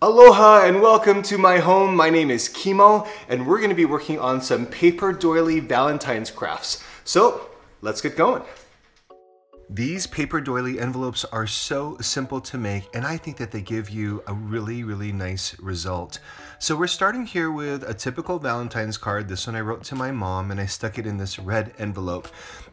Aloha and welcome to my home. My name is Kimo and we're going to be working on some paper doily Valentine's crafts. So let's get going. These paper doily envelopes are so simple to make and I think that they give you a really nice result. So we're starting here with a typical Valentine's card. This one I wrote to my mom and I stuck it in this red envelope.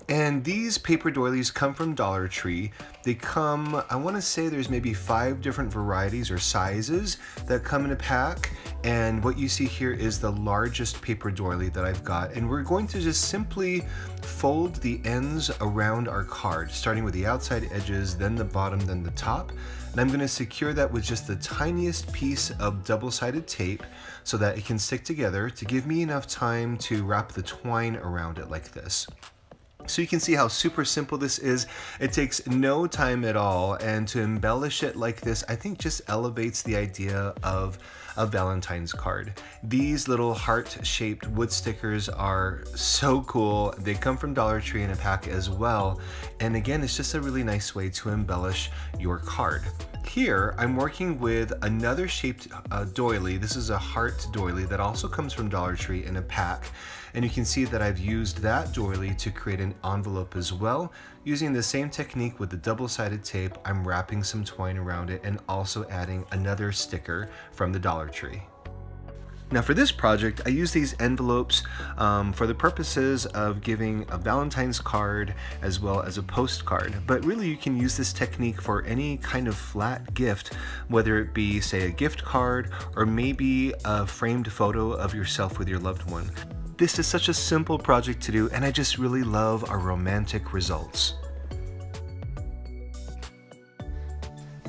And these paper doilies come from Dollar Tree. They come, I want to say there's maybe 5 different varieties or sizes that come in a pack. And what you see here is the largest paper doily that I've got. And we're going to just simply fold the ends around our card, starting with the outside edges, then the bottom, then the top. And I'm going to secure that with just the tiniest piece of double-sided tape so that it can stick together to give me enough time to wrap the twine around it like this. So you can see how super simple this is. It takes no time at all, and to embellish it like this, I think just elevates the idea of a Valentine's card. These little heart-shaped wood stickers are so cool. They come from Dollar Tree in a pack as well. And again, it's just a really nice way to embellish your card. Here, I'm working with another shaped doily. This is a heart doily that also comes from Dollar Tree in a pack. And you can see that I've used that doily to create an envelope as well. Using the same technique with the double-sided tape, I'm wrapping some twine around it and also adding another sticker from the Dollar Tree. Now for this project, I use these envelopes for the purposes of giving a Valentine's card as well as a postcard. But really you can use this technique for any kind of flat gift, whether it be, say, a gift card or maybe a framed photo of yourself with your loved one. This is such a simple project to do and I just really love our romantic results.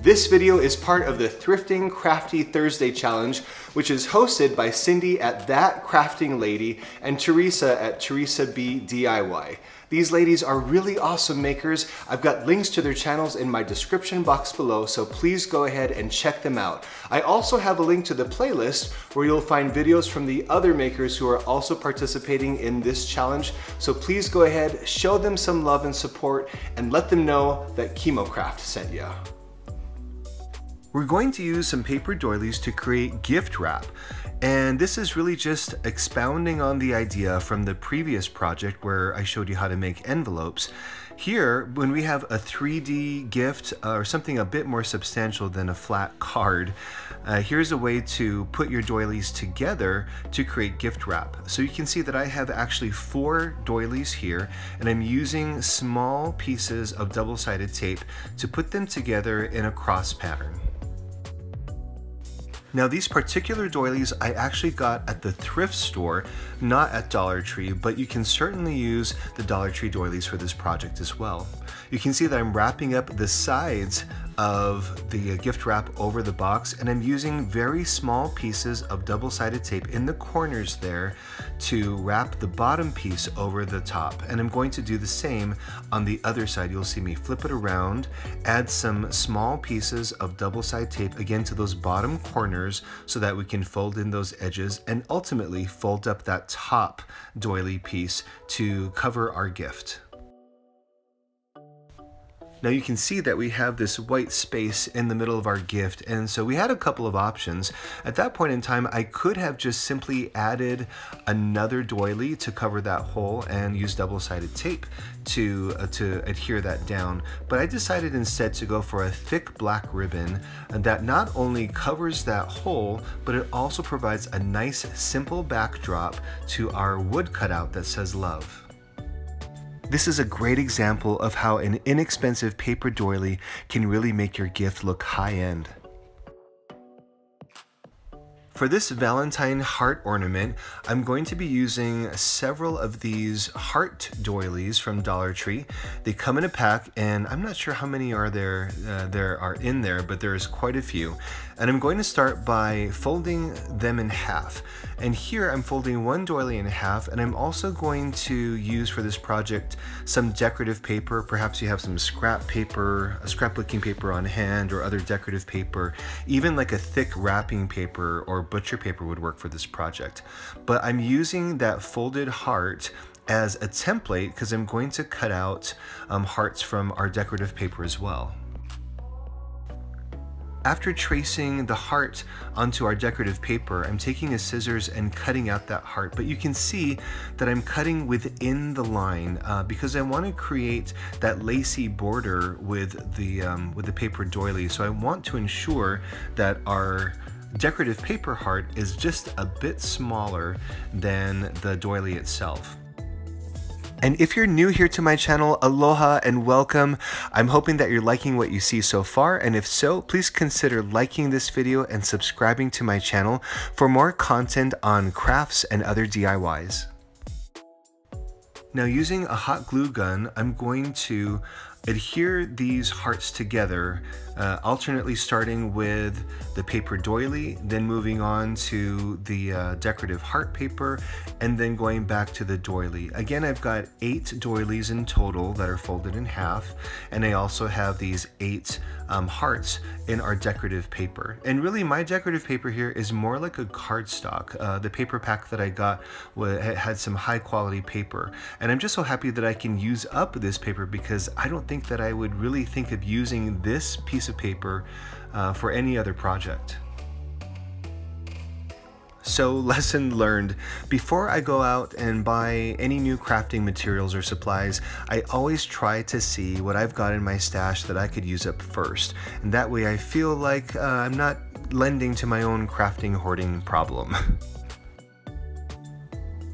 This video is part of the Thrifting Crafty Thursday Challenge, which is hosted by Cindy at That Crafting Lady and Teresa at Teresa B DIY. These ladies are really awesome makers. I've got links to their channels in my description box below, so please go ahead and check them out. I also have a link to the playlist where you'll find videos from the other makers who are also participating in this challenge. So please go ahead, show them some love and support, and let them know that KimoCraft sent you. We're going to use some paper doilies to create gift wrap. And this is really just expounding on the idea from the previous project where I showed you how to make envelopes. Here, when we have a 3D gift or something a bit more substantial than a flat card, here's a way to put your doilies together to create gift wrap. So you can see that I have actually 4 doilies here, and I'm using small pieces of double-sided tape to put them together in a cross pattern. Now these particular doilies I actually got at the thrift store, not at Dollar Tree, but you can certainly use the Dollar Tree doilies for this project as well. You can see that I'm wrapping up the sides of the gift wrap over the box, and I'm using very small pieces of double-sided tape in the corners there to wrap the bottom piece over the top. And I'm going to do the same on the other side. You'll see me flip it around, add some small pieces of double-sided tape again to those bottom corners, so that we can fold in those edges and ultimately fold up that top doily piece to cover our gift. Now you can see that we have this white space in the middle of our gift, and so we had a couple of options. At that point in time, I could have just simply added another doily to cover that hole and use double-sided tape to adhere that down, but I decided instead to go for a thick black ribbon that not only covers that hole, but it also provides a nice simple backdrop to our wood cutout that says love. This is a great example of how an inexpensive paper doily can really make your gift look high-end. For this Valentine heart ornament, I'm going to be using several of these heart doilies from Dollar Tree. They come in a pack, and I'm not sure how many are there are in there, but there's quite a few. And I'm going to start by folding them in half. And here I'm folding one doily in half, and I'm also going to use for this project some decorative paper. Perhaps you have some scrap paper, scrapbooking paper on hand, or other decorative paper, even like a thick wrapping paper or butcher paper would work for this project. But I'm using that folded heart as a template because I'm going to cut out hearts from our decorative paper as well. After tracing the heart onto our decorative paper, I'm taking a scissors and cutting out that heart, but you can see that I'm cutting within the line because I want to create that lacy border with the paper doily. So I want to ensure that our decorative paper heart is just a bit smaller than the doily itself. And if you're new here to my channel, aloha and welcome. I'm hoping that you're liking what you see so far, and if so, please consider liking this video and subscribing to my channel for more content on crafts and other DIYs. Now, using a hot glue gun, I'm going to adhere these hearts together, alternately starting with the paper doily, then moving on to the decorative heart paper, and then going back to the doily. Again, I've got 8 doilies in total that are folded in half, and I also have these 8 hearts in our decorative paper. And really, my decorative paper here is more like a cardstock. The paper pack that I got had some high quality paper, and I'm just so happy that I can use up this paper because I don't think that I would really think of using this piece of paper for any other project. So, lesson learned. Before I go out and buy any new crafting materials or supplies, I always try to see what I've got in my stash that I could use up first. And that way I feel like I'm not lending to my own crafting hoarding problem.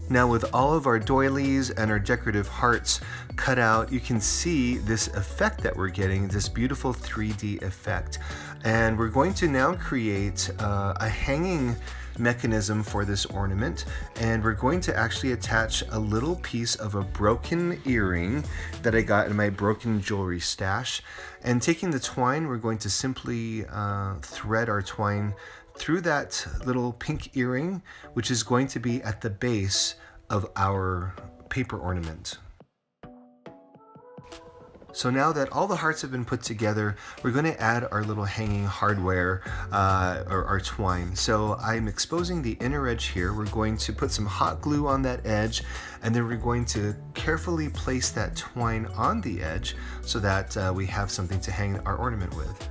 Now, with all of our doilies and our decorative hearts cut out, you can see this effect that we're getting, this beautiful 3D effect. And we're going to now create a hanging mechanism for this ornament, and we're going to actually attach a little piece of a broken earring that I got in my broken jewelry stash. And taking the twine, we're going to simply thread our twine through that little pink earring, which is going to be at the base of our paper ornament. So now that all the hearts have been put together, we're going to add our little hanging hardware or our twine. So I'm exposing the inner edge here. We're going to put some hot glue on that edge, and then we're going to carefully place that twine on the edge so that we have something to hang our ornament with.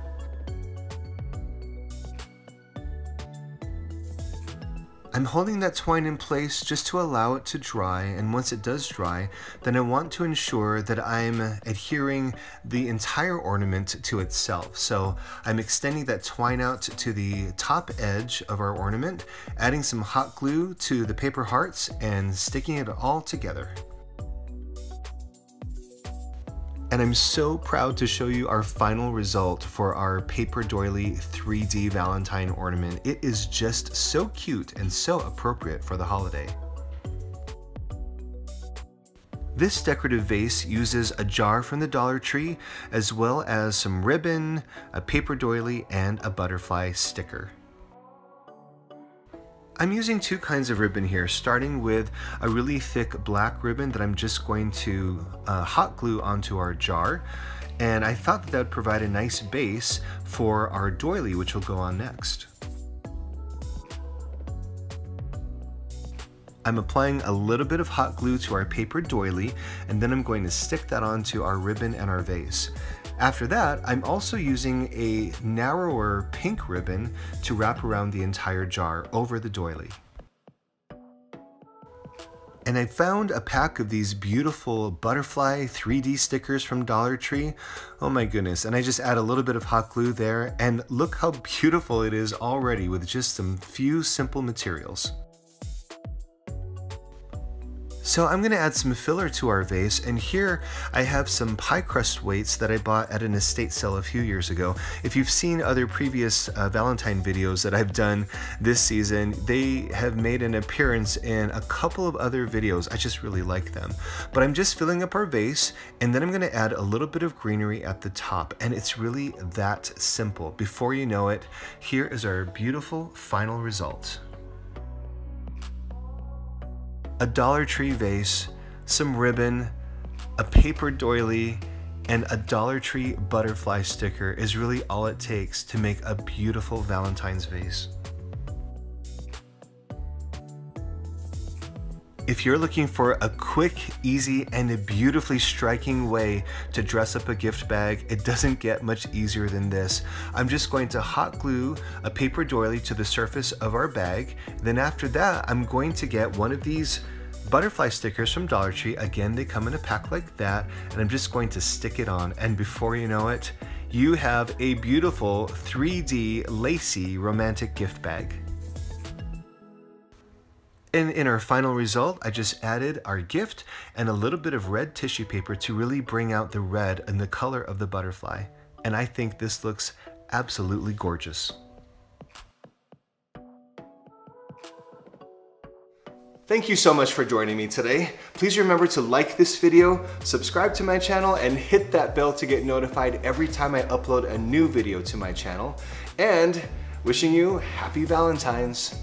I'm holding that twine in place just to allow it to dry, and once it does dry, then I want to ensure that I'm adhering the entire ornament to itself. So I'm extending that twine out to the top edge of our ornament, adding some hot glue to the paper hearts, and sticking it all together. And I'm so proud to show you our final result for our paper doily 3D Valentine ornament. It is just so cute and so appropriate for the holiday. This decorative vase uses a jar from the Dollar Tree, as well as some ribbon, a paper doily, and a butterfly sticker. I'm using 2 kinds of ribbon here, starting with a really thick black ribbon that I'm just going to hot glue onto our jar, and I thought that would provide a nice base for our doily, which will go on next. I'm applying a little bit of hot glue to our paper doily, and then I'm going to stick that onto our ribbon and our vase. After that, I'm also using a narrower pink ribbon to wrap around the entire jar over the doily. And I found a pack of these beautiful butterfly 3D stickers from Dollar Tree. Oh my goodness, and I just add a little bit of hot glue there, and look how beautiful it is already with just some few simple materials. So I'm gonna add some filler to our vase, and here I have some pie crust weights that I bought at an estate sale a few years ago. If you've seen other previous Valentine videos that I've done this season, they have made an appearance in a couple of other videos. I just really like them. But I'm just filling up our vase, and then I'm gonna add a little bit of greenery at the top, and it's really that simple. Before you know it, here is our beautiful final result. A Dollar Tree vase, some ribbon, a paper doily, and a Dollar Tree butterfly sticker is really all it takes to make a beautiful Valentine's vase. If you're looking for a quick, easy, and a beautifully striking way to dress up a gift bag, it doesn't get much easier than this. I'm just going to hot glue a paper doily to the surface of our bag. Then after that, I'm going to get one of these butterfly stickers from Dollar Tree. Again, they come in a pack like that, and I'm just going to stick it on. And before you know it, you have a beautiful 3D lacy romantic gift bag. And in our final result, I just added our gift and a little bit of red tissue paper to really bring out the red and the color of the butterfly. And I think this looks absolutely gorgeous. Thank you so much for joining me today. Please remember to like this video, subscribe to my channel, and hit that bell to get notified every time I upload a new video to my channel. And wishing you happy Valentine's.